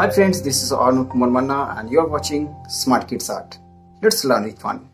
Hi friends, this is Arnab Kumar Manna and you are watching Smart Kids Art. Let's learn with fun.